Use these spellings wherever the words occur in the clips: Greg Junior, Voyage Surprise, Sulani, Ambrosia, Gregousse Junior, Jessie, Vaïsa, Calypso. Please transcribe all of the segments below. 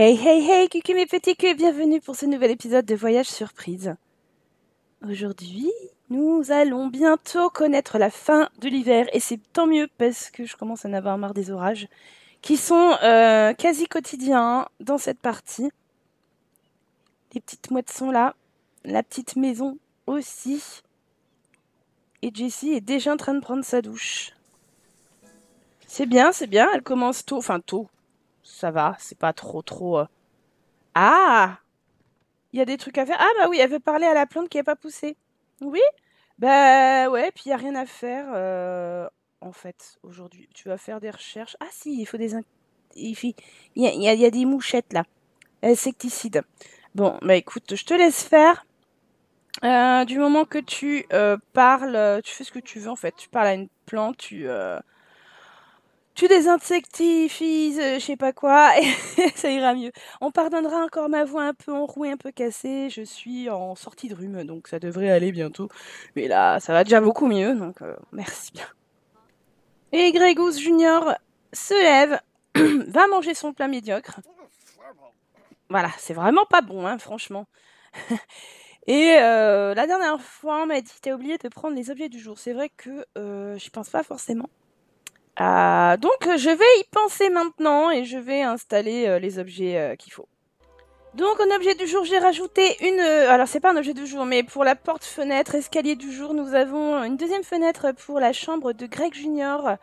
Hey, coucou mes petits culs, bienvenue pour ce nouvel épisode de Voyage Surprise. Aujourd'hui, nous allons bientôt connaître la fin de l'hiver et c'est tant mieux parce que je commence à en avoir marre des orages qui sont quasi quotidiens dans cette partie. Les petites mouettes sont là, la petite maison aussi. Et Jessie est déjà en train de prendre sa douche. C'est bien, elle commence tôt, enfin tôt. Ça va, c'est pas trop... Ah, il y a des trucs à faire. Ah bah oui, elle veut parler à la plante qui n'a pas poussé. Oui. Bah ouais, puis il n'y a rien à faire en fait aujourd'hui. Tu vas faire des recherches. Ah si, il faut des... Il y a des mouchettes là. Insecticides. Bon, bah écoute, je te laisse faire. Du moment que tu parles, tu fais ce que tu veux en fait. Tu parles à une plante, tu désinsectifies, je sais pas quoi, et ça ira mieux. On pardonnera encore ma voix un peu enrouée, un peu cassée. Je suis en sortie de rhume, donc ça devrait aller bientôt. Mais là, ça va déjà beaucoup mieux, donc merci bien. Et Gregousse Junior se lève, va manger son plat médiocre. Voilà, c'est vraiment pas bon, hein, franchement. Et la dernière fois, on m'a dit, t'as oublié de prendre les objets du jour. C'est vrai que j'y pense pas forcément. Donc je vais y penser maintenant et je vais installer les objets qu'il faut. Donc en objet du jour j'ai rajouté une... alors c'est pas un objet du jour mais pour la porte-fenêtre, escalier du jour, nous avons une deuxième fenêtre pour la chambre de Greg Junior.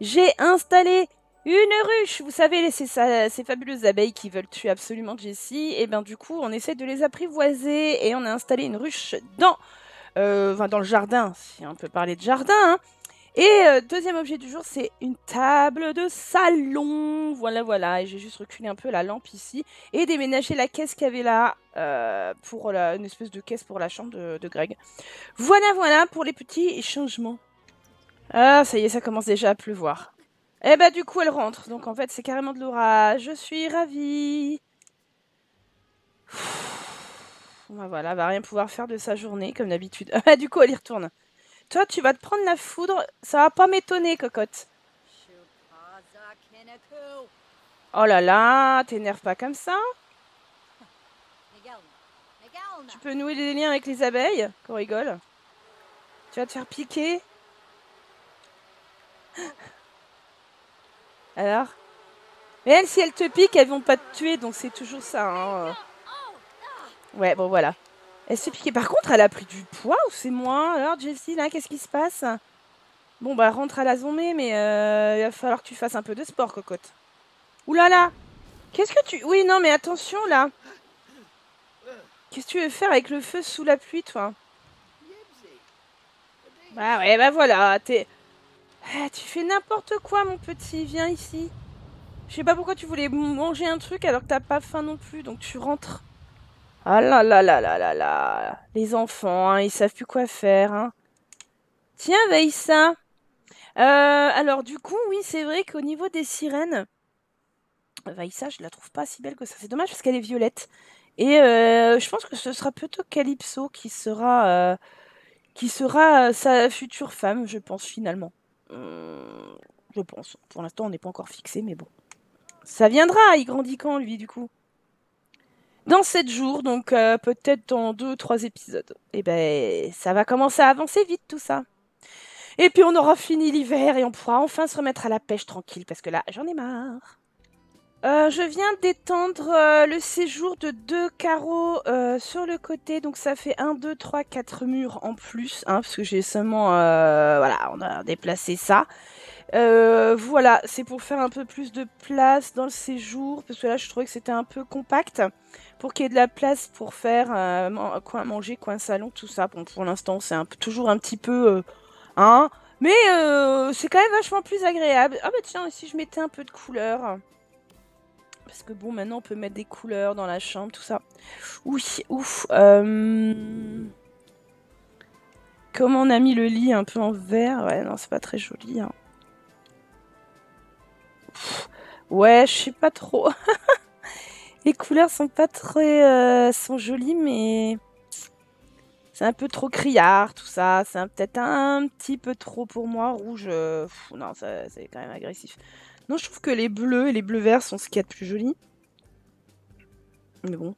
J'ai installé une ruche. Vous savez ces fabuleuses abeilles qui veulent tuer absolument Jessie. Et bien du coup on essaie de les apprivoiser et on a installé une ruche dans, dans le jardin, si on peut parler de jardin hein. Et deuxième objet du jour, c'est une table de salon. Voilà. Et j'ai juste reculé un peu la lampe ici et déménagé la caisse qu'il y avait là pour une espèce de caisse pour la chambre de Greg. Voilà pour les petits changements. Ah, ça y est, ça commence déjà à pleuvoir. Et bah du coup, elle rentre. Donc en fait, c'est carrément de l'orage. Je suis ravie. Voilà, elle va rien pouvoir faire de sa journée comme d'habitude. Ah, du coup, elle y retourne. Toi, tu vas te prendre la foudre, ça va pas m'étonner, cocotte. Oh là là, t'énerve pas comme ça. Tu peux nouer des liens avec les abeilles, qu'on rigole. Tu vas te faire piquer. Alors? Mais elles, si elles te piquent, elles vont pas te tuer, donc c'est toujours ça. Hein. Ouais, bon, voilà. Elle s'est piquée. Par contre, elle a pris du poids ou c'est moi? Alors, Jessie, là, qu'est-ce qui se passe? Bon, bah, rentre à la zombie, mais il va falloir que tu fasses un peu de sport, cocotte. Ouh là là! Qu'est-ce que tu... Oui, non, mais attention, là! Qu'est-ce que tu veux faire avec le feu sous la pluie, toi? Bah ouais, bah voilà, t'es... Ah, tu fais n'importe quoi, mon petit, viens ici. Je sais pas pourquoi tu voulais manger un truc alors que t'as pas faim non plus, donc tu rentres. Ah là là là là là là. Les enfants, hein, ils savent plus quoi faire. Hein. Tiens, Vaïsa. Alors du coup, oui, c'est vrai qu'au niveau des sirènes, Vaïsa, je la trouve pas si belle que ça. C'est dommage parce qu'elle est violette. Et je pense que ce sera plutôt Calypso qui sera sa future femme, je pense, finalement. Je pense. Pour l'instant, on n'est pas encore fixé, mais bon. Ça viendra, il grandit quand, lui, du coup? Dans 7 jours, donc peut-être dans 2 ou 3 épisodes. Et ben, ça va commencer à avancer vite tout ça. Et puis on aura fini l'hiver et on pourra enfin se remettre à la pêche tranquille parce que là, j'en ai marre. Je viens d'étendre le séjour de 2 carreaux sur le côté. Donc ça fait 1, 2, 3, 4 murs en plus. Hein, parce que j'ai seulement... voilà, on a déplacé ça. Voilà, c'est pour faire un peu plus de place dans le séjour. Parce que là, je trouvais que c'était un peu compact. Pour qu'il y ait de la place pour faire coin manger, coin salon, tout ça. Bon, pour l'instant, c'est toujours un petit peu... hein, mais c'est quand même vachement plus agréable. Ah bah tiens, si je mettais un peu de couleur... Parce que bon, maintenant on peut mettre des couleurs dans la chambre, tout ça. Oui, ouf. Comment on a mis le lit un peu en vert? Ouais, non, c'est pas très joli. Hein. Ouais, je sais pas trop. Les couleurs sont pas très... sont jolies, mais... C'est un peu trop criard, tout ça. C'est peut-être un petit peu trop pour moi. Rouge, pff, non, c'est quand même agressif. Non, je trouve que les bleus et les bleus verts sont ce qu'il y a de plus joli. Mais bon.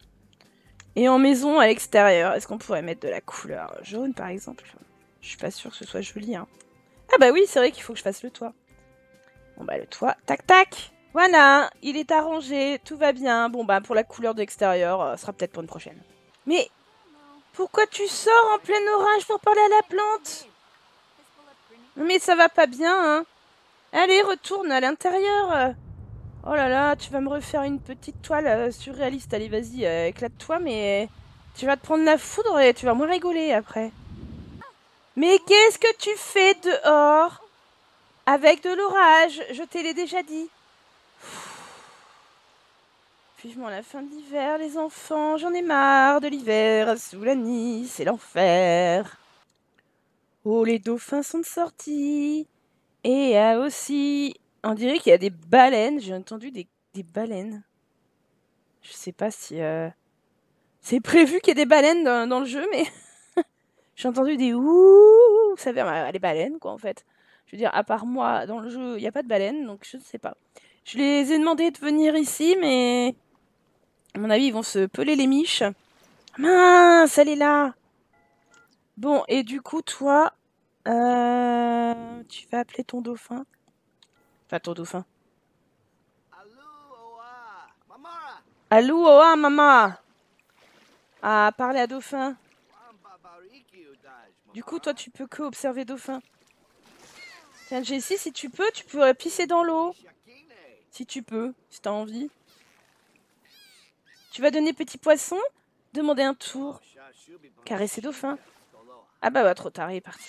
Et en maison à l'extérieur, est-ce qu'on pourrait mettre de la couleur jaune par exemple? Je suis pas sûre que ce soit joli, hein. Ah bah oui, c'est vrai qu'il faut que je fasse le toit. Bon bah le toit, tac tac. Voilà, il est arrangé, tout va bien. Bon bah pour la couleur de l'extérieur, ce sera peut-être pour une prochaine. Mais pourquoi tu sors en plein orage pour parler à la plante? Mais ça va pas bien, hein. Allez, retourne à l'intérieur. Oh là là, tu vas me refaire une petite toile surréaliste. Allez, vas-y, éclate-toi, mais tu vas te prendre la foudre et tu vas moins rigoler après. Mais qu'est-ce que tu fais dehors avec de l'orage? Je te l'ai déjà dit. Vivement la fin de l'hiver, les enfants. J'en ai marre de l'hiver. Sulani, c'est l'enfer. Oh, les dauphins sont sortis. Et aussi... On dirait qu'il y a des baleines. J'ai entendu des baleines. Je sais pas si... C'est prévu qu'il y ait des baleines dans le jeu, mais... J'ai entendu des ouh. Ça veut dire les baleines, quoi, en fait. Je veux dire, à part moi, dans le jeu, il n'y a pas de baleines, donc je ne sais pas. Je les ai demandé de venir ici, mais... À mon avis, ils vont se peler les miches. Mince, elle est là. Bon, et du coup, toi... tu vas appeler ton dauphin. Enfin, ton dauphin. Allô, oa, mama. Ah, parler à dauphin. Du coup, toi, tu peux que observer dauphin. Tiens, Jessie, si tu peux, tu pourrais pisser dans l'eau. Si tu peux, si t'as envie. Tu vas donner petit poisson, demander un tour. Caresser dauphin. Ah bah, trop tard, il est parti.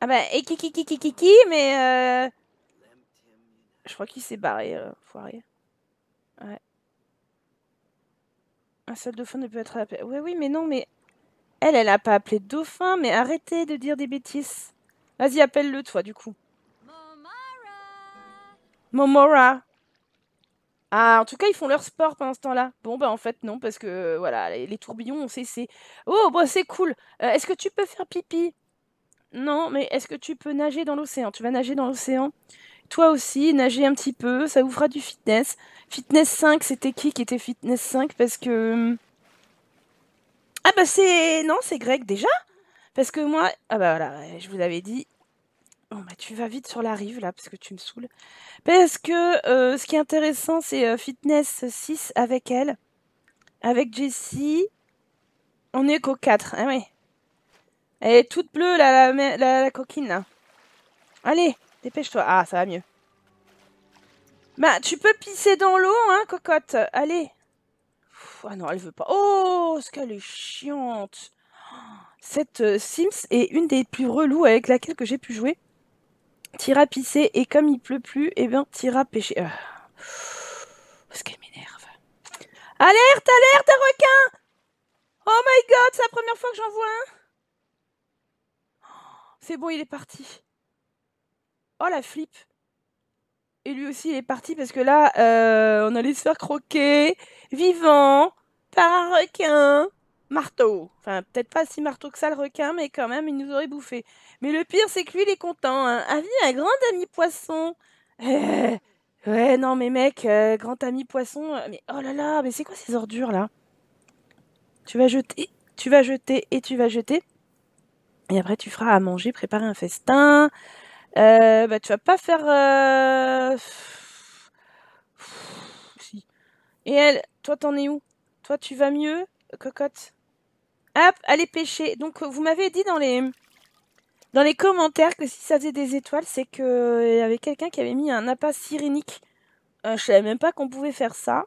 Ah bah, et kiki, mais je crois qu'il s'est barré, foiré. Ouais. Un seul dauphin ne peut être appelé. Ouais, oui, mais non, mais... Elle a pas appelé dauphin, mais arrêtez de dire des bêtises. Vas-y, appelle-le, toi, du coup. Momara. Ah, en tout cas, ils font leur sport pendant ce temps-là. Bon, bah, en fait, non, parce que, voilà, les tourbillons ont cessé. Oh, bah, c'est cool. Est-ce que tu peux faire pipi? Non, mais est-ce que tu peux nager dans l'océan? Tu vas nager dans l'océan. Toi aussi, nager un petit peu, ça vous fera du fitness. Fitness 5, c'était qui était fitness 5? Parce que... Ah bah c'est... Non, c'est Greg déjà. Parce que moi... Ah bah voilà, je vous avais dit... Bon bah tu vas vite sur la rive là, parce que tu me saoules. Parce que ce qui est intéressant, c'est fitness 6 avec elle. Avec Jessie. On n'est qu'au 4, ah oui. Elle est toute bleue, la coquine, là. Allez, dépêche-toi. Ah, ça va mieux. Bah, tu peux pisser dans l'eau, hein, cocotte. Allez. Pff, ah non, elle veut pas. Oh, ce qu'elle est chiante. Cette Sims est une des plus reloues avec laquelle que j'ai pu jouer. T'iras pisser, et comme il pleut plus, eh bien, t'iras pêcher. Parce qu'elle m'énerve. Alerte, un requin! Oh my god, c'est la première fois que j'en vois un. C'est bon, il est parti. Oh, la flippe. Et lui aussi, il est parti parce que là, on allait se faire croquer vivant par un requin. Marteau. Enfin, peut-être pas si marteau que ça, le requin, mais quand même, il nous aurait bouffé. Mais le pire, c'est que lui, il est content. Hein. Avis à grand ami poisson. Ouais, non, mais mec, grand ami poisson. Mais oh là là, mais c'est quoi ces ordures, là? Tu vas jeter. Et après, tu feras à manger, préparer un festin. Bah, tu vas pas faire... Si. Et elle, toi, t'en es où? Toi, tu vas mieux, cocotte? Hop, allez pêcher. Donc, vous m'avez dit dans les commentaires que si ça faisait des étoiles, c'est que il y avait quelqu'un qui avait mis un appât cyrénique. Je savais même pas qu'on pouvait faire ça.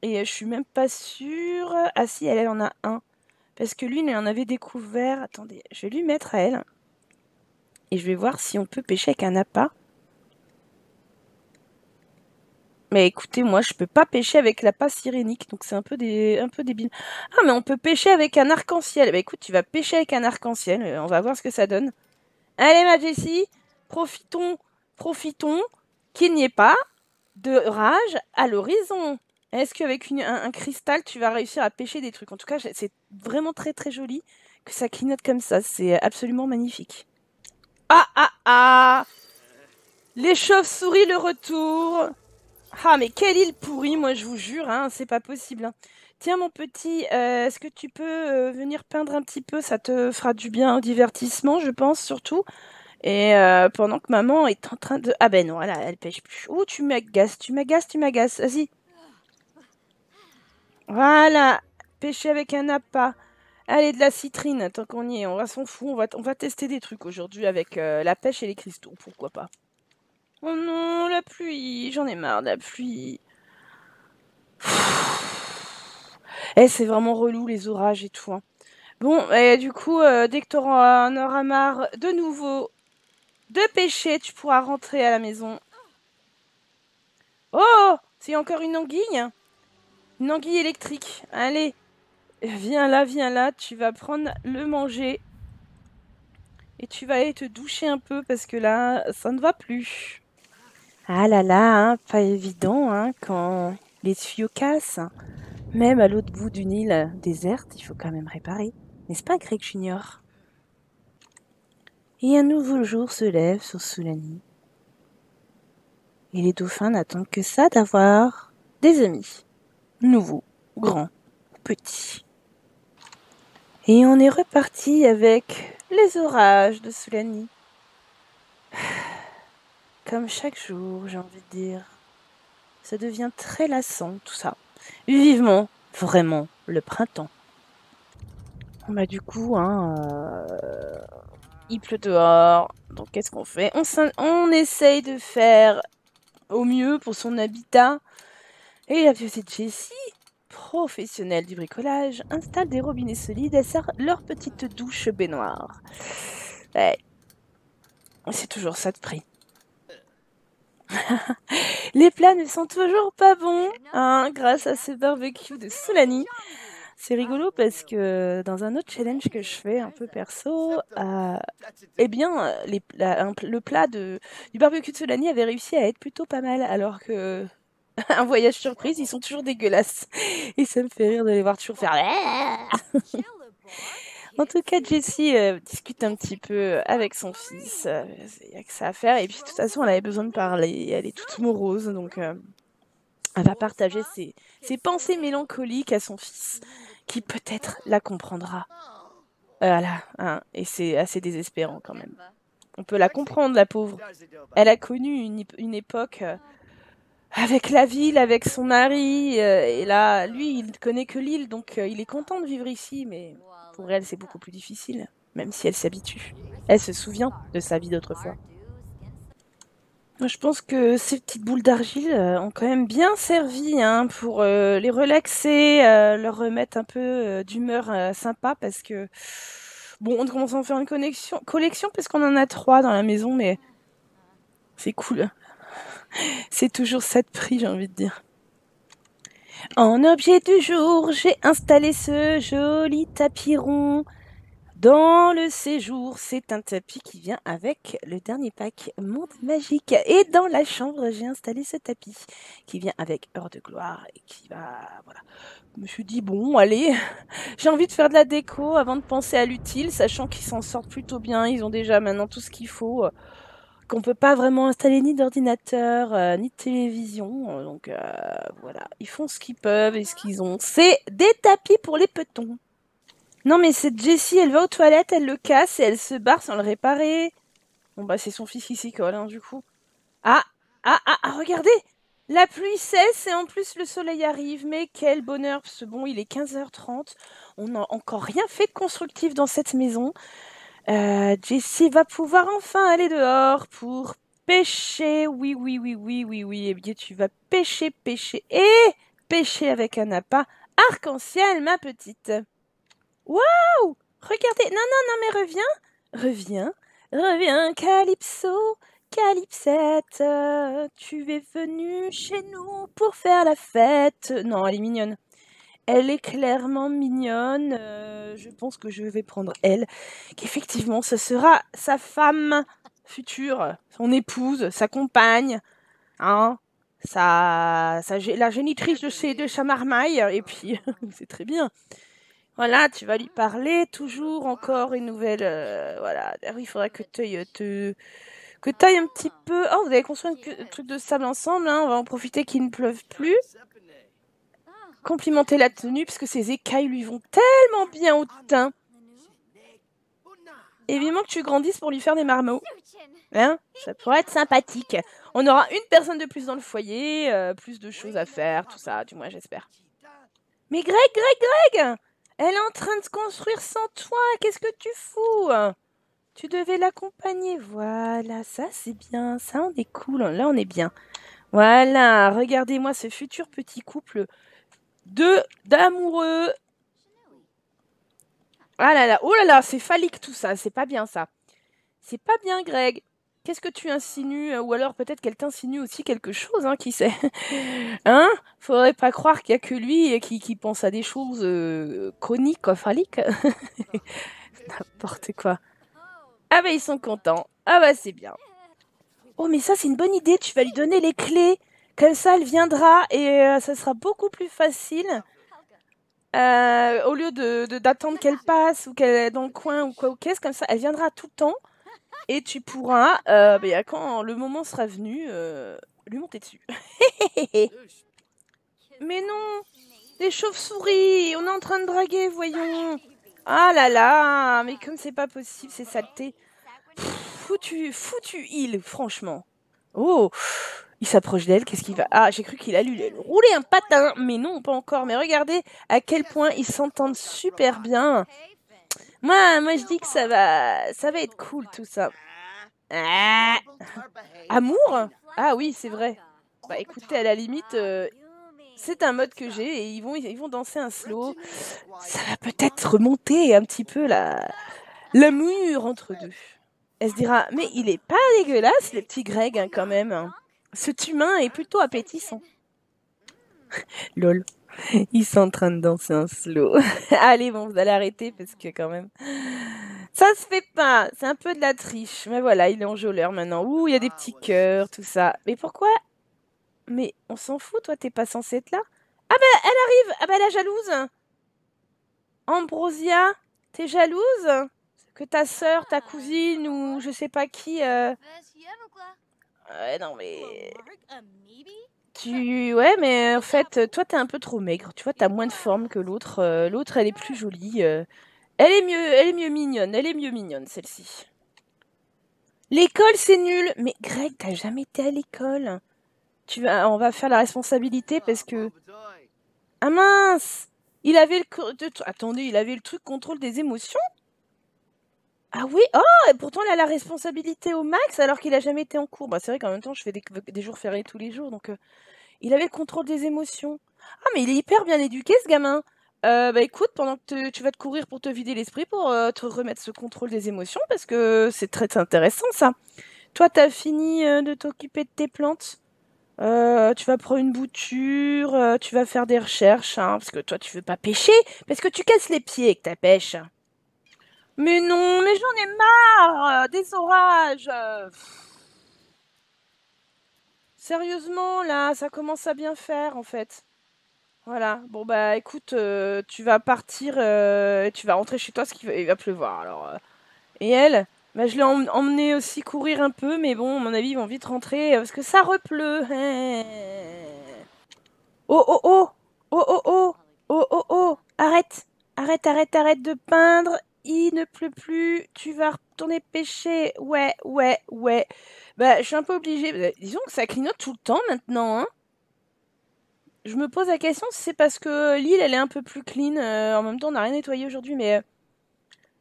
Et je suis même pas sûre... Ah si, elle en a un. Parce que lui, il en avait découvert... Attendez, je vais lui mettre à elle. Et je vais voir si on peut pêcher avec un appât. Mais écoutez, moi, je peux pas pêcher avec l'appât cyrénique. Donc, c'est un peu débile. Ah, mais on peut pêcher avec un arc-en-ciel. Bah, écoute, tu vas pêcher avec un arc-en-ciel. On va voir ce que ça donne. Allez, ma Jessie, profitons qu'il n'y ait pas de rage à l'horizon. Est-ce qu'avec un cristal, tu vas réussir à pêcher des trucs? En tout cas, c'est vraiment très très joli que ça clignote comme ça. C'est absolument magnifique. Ah! Les chauves-souris, le retour! Ah, mais quelle île pourrie, moi, je vous jure, hein, c'est pas possible. Hein. Tiens, mon petit, est-ce que tu peux venir peindre un petit peu? Ça te fera du bien au divertissement, je pense, surtout. Et pendant que maman est en train de... Ah ben non, elle pêche plus. Oh, tu m'agaces, tu m'agaces, tu m'agaces. Vas-y. Voilà. Pêcher avec un appât. Allez, de la citrine, tant qu'on y est. On va s'en foutre. On va tester des trucs aujourd'hui avec la pêche et les cristaux. Pourquoi pas. Oh non, la pluie. J'en ai marre de la pluie. Eh, c'est vraiment relou, les orages et tout. Hein. Bon, et du coup, dès que tu en auras marre de nouveau de pêcher, tu pourras rentrer à la maison. Oh, c'est encore une anguille. Une anguille électrique. Allez, viens là, tu vas prendre le manger. Et tu vas aller te doucher un peu parce que là, ça ne va plus. Ah là là, hein, pas évident hein, quand les tuyaux cassent. Même à l'autre bout d'une île déserte, il faut quand même réparer. N'est-ce pas, Greg Junior? Et un nouveau jour se lève sur Sulani. Et les dauphins n'attendent que ça d'avoir des amis. Nouveaux, grands, petits. Et on est reparti avec les orages de Sulani. Comme chaque jour, j'ai envie de dire. Ça devient très lassant, tout ça. Vivement, vraiment, le printemps. Bah du coup, hein, il pleut dehors, donc qu'est-ce qu'on fait? On essaye de faire au mieux pour son habitat. Et la petite Jessie, professionnelle du bricolage, installe des robinets solides et sert leur petite douche baignoire. Ouais. C'est toujours ça de prix. Les plats ne sont toujours pas bons hein, grâce à ce barbecue de Sulani. C'est rigolo parce que dans un autre challenge que je fais un peu perso, eh bien, le plat du barbecue de Sulani avait réussi à être plutôt pas mal alors que un voyage surprise, ils sont toujours dégueulasses. Et ça me fait rire de les voir toujours faire... En tout cas, Jessie discute un petit peu avec son fils. Il n'y a que ça à faire. Et puis, de toute façon, elle avait besoin de parler. Elle est toute morose. Donc, elle va partager ses pensées mélancoliques à son fils, qui peut-être la comprendra. Voilà. Hein, et c'est assez désespérant, quand même. On peut la comprendre, la pauvre. Elle a connu une époque avec la ville, avec son mari. Et là, lui, il ne connaît que l'île. Donc, il est content de vivre ici, mais... Pour elle, c'est beaucoup plus difficile, même si elle s'habitue. Elle se souvient de sa vie d'autrefois. Je pense que ces petites boules d'argile ont quand même bien servi hein, pour les relaxer, leur remettre un peu d'humeur sympa, parce que... Bon, on commence à en faire une collection, parce qu'on en a 3 dans la maison, mais c'est cool. C'est toujours ça de prix, j'ai envie de dire. En objet du jour, j'ai installé ce joli tapis rond. Dans le séjour, c'est un tapis qui vient avec le dernier pack Monde Magique. Et dans la chambre, j'ai installé ce tapis qui vient avec Heure de Gloire et qui va... Voilà. Je me suis dit, bon, allez, j'ai envie de faire de la déco avant de penser à l'utile, sachant qu'ils s'en sortent plutôt bien. Ils ont déjà maintenant tout ce qu'il faut, qu'on peut pas vraiment installer ni d'ordinateur, ni de télévision. Donc voilà, ils font ce qu'ils peuvent et ce qu'ils ont. C'est des tapis pour les petons. Non mais cette Jessie, elle va aux toilettes, elle le casse et elle se barre sans le réparer. Bon bah c'est son fils qui s'y colle hein, du coup. Ah, regardez, la pluie cesse et en plus le soleil arrive. Mais quel bonheur, parce que bon, il est 15h30. On n'a encore rien fait de constructif dans cette maison. Jessie va pouvoir enfin aller dehors pour pêcher. Oui. Eh bien, tu vas pêcher avec un appât arc-en-ciel, ma petite. Waouh! Regardez. Non, mais reviens, Calypso, Calypsette. Tu es venue chez nous pour faire la fête. Non, elle est mignonne. Elle est clairement mignonne, je pense que je vais prendre elle, qu'effectivement ce sera sa femme future, son épouse, sa compagne, hein, la génitrice de sa marmaille, et puis c'est très bien. Voilà, tu vas lui parler, toujours encore une nouvelle, voilà, il faudra que tu te que taille un petit peu. Oh, vous avez construit un truc de sable ensemble, hein. On va en profiter qu'il ne pleuve plus. Complimenter la tenue, parce que ces écailles lui vont tellement bien au teint. Évidemment que tu grandisses pour lui faire des marmots. Hein, ça pourrait être sympathique. On aura une personne de plus dans le foyer, plus de choses à faire, tout ça, du moins j'espère. Mais Greg, elle est en train de se construire sans toi, qu'est-ce que tu fous? Tu devais l'accompagner, voilà, ça c'est bien, ça on est cool, là on est bien. Voilà, regardez-moi ce futur petit couple d'amoureux. Ah là là, oh là là, c'est phallique tout ça, c'est pas bien ça. C'est pas bien Greg. Qu'est-ce que tu insinues? Ou alors peut-être qu'elle t'insinue aussi quelque chose, hein, qui sait? Hein? Faudrait pas croire qu'il n'y a que lui qui pense à des choses chroniques, phalliques. N'importe quoi. Ah bah ils sont contents, ah bah c'est bien. Oh mais ça c'est une bonne idée, tu vas lui donner les clés. Comme ça elle viendra et ça sera beaucoup plus facile. Au lieu d'attendre qu'elle passe ou qu'elle est dans le coin ou quoi ou qu'est-ce, comme ça elle viendra tout le temps et tu pourras, bah, quand le moment sera venu, lui monter dessus. Mais non, des chauves-souris, on est en train de draguer, voyons. Ah là là, mais comme c'est pas possible, c'est saleté. Foutu il, franchement. Oh, il s'approche d'elle, qu'est-ce qu'il va... Ah, j'ai cru qu'il allait rouler un patin, mais non, pas encore. Mais regardez à quel point ils s'entendent super bien. Moi, je dis que ça va être cool, tout ça. Ah. Amour? Ah oui, c'est vrai. Bah écoutez, à la limite, c'est un mode que j'ai et ils vont danser un slow. Ça va peut-être remonter un petit peu l'amour entre deux. Elle se dira, mais il est pas dégueulasse, le petit Greg, hein, quand même. Cet humain est plutôt appétissant. Lol. Ils sont en train de danser un slow. Allez, bon, vous allez arrêter, parce que quand même... Ça se fait pas. C'est un peu de la triche. Mais voilà, il est enjôleur maintenant. Ouh, il y a des petits cœurs, tout ça. Mais pourquoi? Mais on s'en fout, toi, t'es pas censée être là. Ah bah, elle arrive. Ah bah, la jalouse. Ambrosia, t'es jalouse? Que ta sœur, ta cousine ou je sais pas qui... Ouais, non, mais... Ouais, mais en fait, toi, t'es un peu trop maigre. Tu vois, t'as moins de forme que l'autre. L'autre, elle est plus jolie. Elle est mieux mignonne. Elle est mieux mignonne, celle-ci. L'école, c'est nul. Mais Greg, t'as jamais été à l'école. On va faire la responsabilité parce que... Ah mince! Il avait Attendez, il avait le truc contrôle des émotions? Ah oui, oh, et pourtant elle a la responsabilité au max alors qu'il n'a jamais été en cours. Bah, c'est vrai qu'en même temps, je fais des jours fériés tous les jours, donc il avait le contrôle des émotions. Ah, mais il est hyper bien éduqué, ce gamin. Bah écoute, pendant que tu vas te courir pour te vider l'esprit, pour te remettre ce contrôle des émotions, parce que c'est très intéressant, ça. Toi, t'as fini de t'occuper de tes plantes. Tu vas prendre une bouture, tu vas faire des recherches, hein, parce que toi, tu veux pas pêcher, parce que tu casses les pieds avec ta pêche. Mais non, mais j'en ai marre des orages. Sérieusement, là, ça commence à bien faire, en fait. Voilà, bon bah écoute, tu vas partir, tu vas rentrer chez toi, parce qu'il va pleuvoir, alors. Et elle, bah, je l'ai emmenée aussi courir un peu, mais bon, à mon avis, ils vont vite rentrer, parce que ça repleut. Oh, arrête de peindre. Il ne pleut plus, tu vas retourner pêcher. Ouais. Bah, je suis un peu obligée. Disons que ça clignote tout le temps maintenant, hein. Je me pose la question si c'est parce que l'île, elle est un peu plus clean. En même temps, on n'a rien nettoyé aujourd'hui, mais...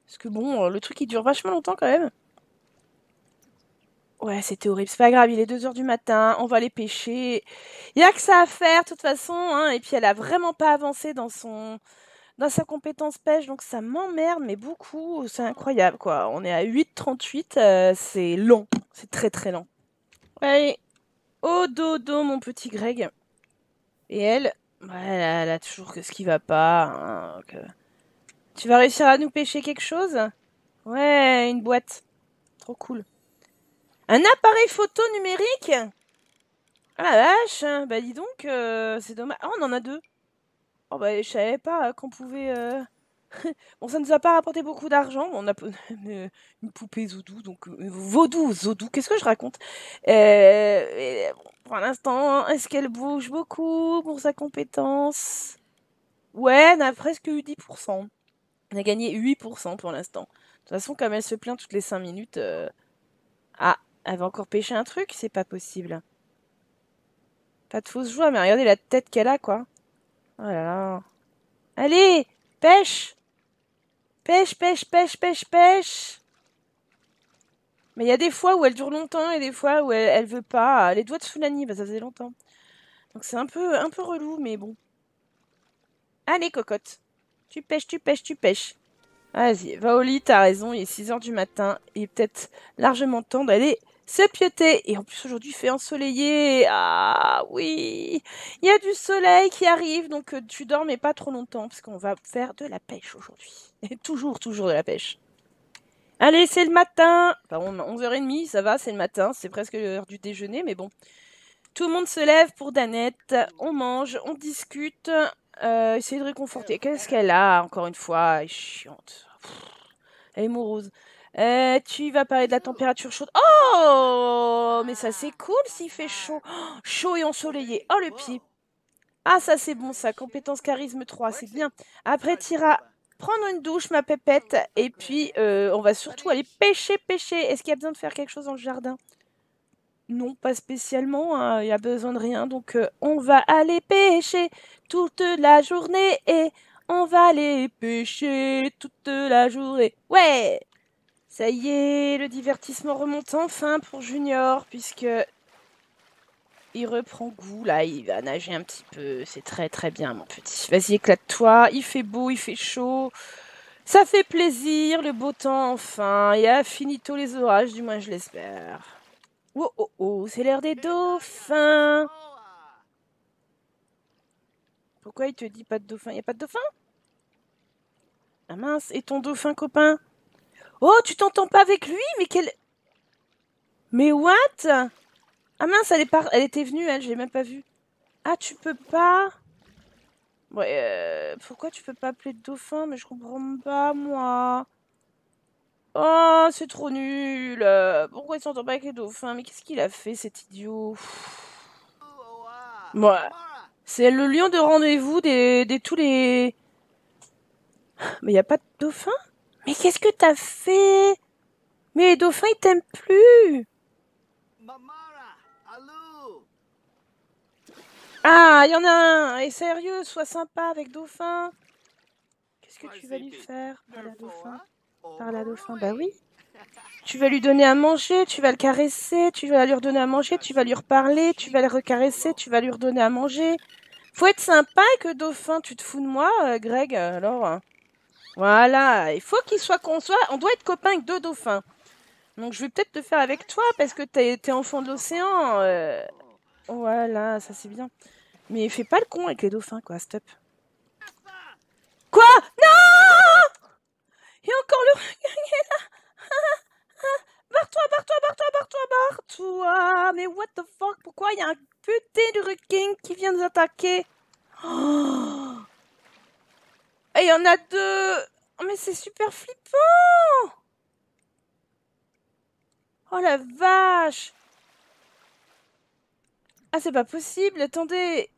Parce que bon, le truc, il dure vachement longtemps quand même. Ouais, c'était horrible. C'est pas grave, il est 2 h du matin, on va aller pêcher. Il n'y a que ça à faire, de toute façon, hein. Et puis, elle a vraiment pas avancé dans sa compétence pêche, donc ça m'emmerde, mais beaucoup, c'est incroyable, quoi. On est à 8h38, c'est lent, c'est très lent. Allez, au dodo, mon petit Greg. Et elle, elle a toujours que ce qui va pas. Hein, que... Tu vas réussir à nous pêcher quelque chose? Ouais, une boîte. Trop cool. Un appareil photo numérique? Ah la vache, bah dis donc, c'est dommage. Oh, on en a 2. Oh bah je savais pas qu'on pouvait Bon, ça ne nous a pas rapporté beaucoup d'argent. On a une poupée Zodou, donc Zodou, qu'est-ce que je raconte? Pour l'instant, est-ce qu'elle bouge beaucoup pour sa compétence? Ouais, on a presque eu 10%. On a gagné 8% pour l'instant. De toute façon, comme elle se plaint toutes les 5 minutes... Ah, elle va encore pêcher un truc? C'est pas possible. Pas de fausse joie, mais regardez la tête qu'elle a, quoi. Oh là là. Allez! Pêche! Pêche, pêche, pêche, pêche, pêche! Mais il y a des fois où elle dure longtemps et des fois où elle veut pas. Les doigts de Sulani, bah, ça faisait longtemps. Donc c'est un peu relou, mais bon. Allez, cocotte! Tu pêches, tu pêches, tu pêches. Vas-y, va au lit, t'as raison, il est 6 h du matin. Il est peut-être largement temps d'aller se pieuter. Et en plus, aujourd'hui, il fait ensoleillé. Ah oui, il y a du soleil qui arrive, donc tu dors mais pas trop longtemps, parce qu'on va faire de la pêche aujourd'hui. Et toujours de la pêche. Allez, c'est le matin. Enfin, on a 11 h 30, ça va, c'est le matin. C'est presque l'heure du déjeuner, mais bon. Tout le monde se lève pour Danette. On mange, on discute... essayer de réconforter. Qu'est-ce qu'elle a, encore une fois? Elle est chiante. Elle est morose. Tu vas parler de la température chaude. Oh, mais ça c'est cool s'il fait chaud. Oh, chaud et ensoleillé. Oh, le pied. Ah, ça c'est bon, ça. Compétence charisme 3, c'est bien. Après, t'iras prendre une douche, ma pépette. Et puis, on va surtout aller pêcher. Est-ce qu'il y a besoin de faire quelque chose dans le jardin? Non, pas spécialement, hein, y a besoin de rien, donc on va aller pêcher toute la journée et on va aller pêcher toute la journée. Ouais! Ça y est, le divertissement remonte enfin pour Junior, puisque il reprend goût, là, il va nager un petit peu, c'est très très bien mon petit. Vas-y, éclate-toi, il fait beau, il fait chaud, ça fait plaisir, le beau temps enfin, il y a finito les orages, du moins je l'espère. Oh oh oh, c'est l'heure des dauphins. Pourquoi il te dit pas de dauphin? Il n'y a pas de dauphin? Ah mince, et ton dauphin copain? Oh, tu t'entends pas avec lui? Mais quel... Mais what? Ah mince, elle était venue, elle, je l'ai même pas vue. Ah, tu peux pas... Ouais, pourquoi tu peux pas appeler de dauphin? Mais je comprends pas, moi. Oh, c'est trop nul. Pourquoi il s'entend pas avec les dauphins? Mais qu'est-ce qu'il a fait, cet idiot? Bon, c'est le lion de rendez-vous des tous les... Mais il n'y a pas de dauphin? Mais qu'est-ce que t'as fait? Mais les dauphins, ils t'aiment plus. Ah, il y en a un. Et sérieux, sois sympa avec dauphin. Qu'est-ce que tu vas lui faire, la dauphin? Par la dauphin, bah oui. Tu vas lui donner à manger, tu vas le caresser, tu vas lui redonner à manger, tu vas lui reparler, tu vas le recaresser, tu vas lui redonner à manger. Faut être sympa avec dauphin, tu te fous de moi, Greg, alors. Voilà, il faut qu'il soit on doit être copain avec deux dauphins. Donc je vais peut-être te faire avec toi parce que t'es enfant de l'océan. Voilà, ça c'est bien. Mais fais pas le con avec les dauphins, quoi, stop. Quoi? Non! Et encore le regard là. Barre-toi. Mais what the fuck? Pourquoi il y a un putain de requin qui vient nous attaquer? Oh. Et il y en a deux. Oh, mais c'est super flippant. Oh la vache. Ah, c'est pas possible. Attendez.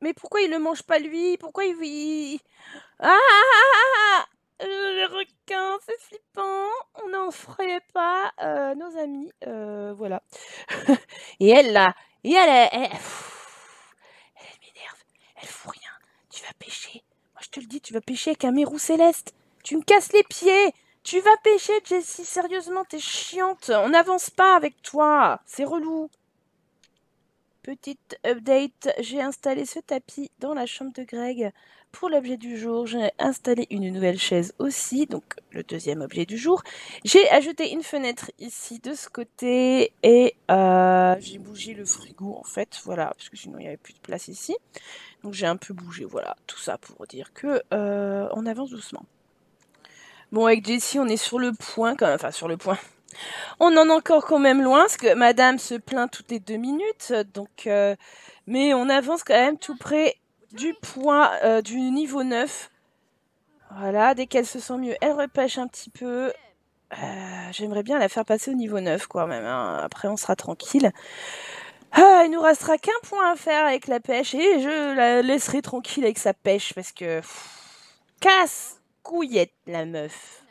Mais pourquoi il le mange pas lui? Pourquoi il... Ah, le requin, c'est flippant. On n'en ferait pas, nos amis. Voilà. Et elle, là. Et elle m'énerve. Elle fout rien. Tu vas pêcher. Moi, je te le dis, tu vas pêcher avec un mérou céleste. Tu me casses les pieds. Tu vas pêcher, Jessie. Sérieusement, t'es chiante. On n'avance pas avec toi. C'est relou. Petite update, j'ai installé ce tapis dans la chambre de Greg. Pour l'objet du jour, j'ai installé une nouvelle chaise aussi, donc le deuxième objet du jour. J'ai ajouté une fenêtre ici de ce côté et j'ai bougé le frigo en fait, voilà, parce que sinon il n'y avait plus de place ici. Donc j'ai un peu bougé, voilà, tout ça pour dire que on avance doucement. Bon, avec Jessie, on est sur le point quand même, enfin sur le point. On en est encore quand même loin, parce que madame se plaint toutes les 2 minutes, donc, mais on avance quand même tout près du niveau 9. Voilà, dès qu'elle se sent mieux, elle repêche un petit peu. J'aimerais bien la faire passer au niveau 9, quoi, même. Hein. Après, on sera tranquille. Ah, il nous restera qu'un point à faire avec la pêche et je la laisserai tranquille avec sa pêche parce que... Casse-couillette, la meuf.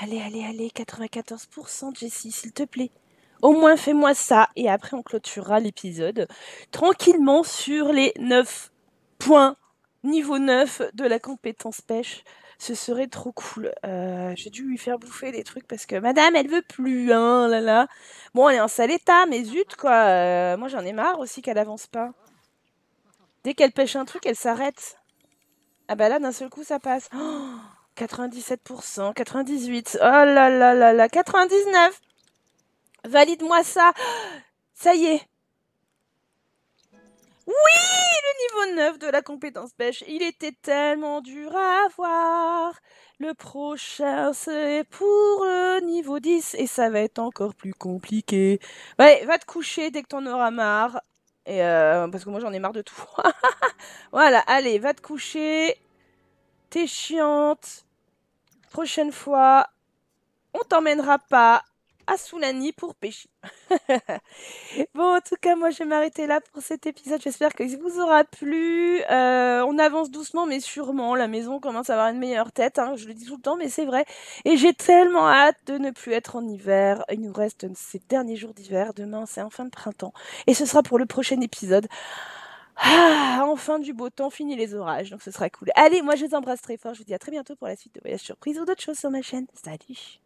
Allez, allez, allez, 94%, Jessie, s'il te plaît. Au moins, fais-moi ça. Et après, on clôturera l'épisode tranquillement sur les 9 points. Niveau 9 de la compétence pêche, ce serait trop cool. J'ai dû lui faire bouffer des trucs parce que madame, elle veut plus, hein, là là. Bon, elle est en sale état, mais zut, quoi. Moi, j'en ai marre aussi qu'elle avance pas. Dès qu'elle pêche un truc, elle s'arrête. Ah bah là, d'un seul coup, ça passe. Oh, 97%, 98%, oh là là là là, 99%. Valide-moi ça. Ça y est. Oui, le niveau 9 de la compétence pêche, il était tellement dur à voir. Le prochain, c'est pour le niveau 10 et ça va être encore plus compliqué. Ouais, va te coucher dès que t'en auras marre. Et parce que moi, j'en ai marre de tout. Voilà, allez, va te coucher. T'es chiante. Prochaine fois, on t'emmènera pas à Sulani pour pêcher. Bon, en tout cas, moi, je vais m'arrêter là pour cet épisode. J'espère qu'il vous aura plu. On avance doucement, mais sûrement. La maison commence à avoir une meilleure tête. Hein. Je le dis tout le temps, mais c'est vrai. Et j'ai tellement hâte de ne plus être en hiver. Il nous reste ces derniers jours d'hiver. Demain, c'est en fin de printemps. Et ce sera pour le prochain épisode. Ah, enfin du beau temps, fini les orages. Donc, ce sera cool. Allez, moi, je vous embrasse très fort. Je vous dis à très bientôt pour la suite de Voyage Surprise ou d'autres choses sur ma chaîne. Salut!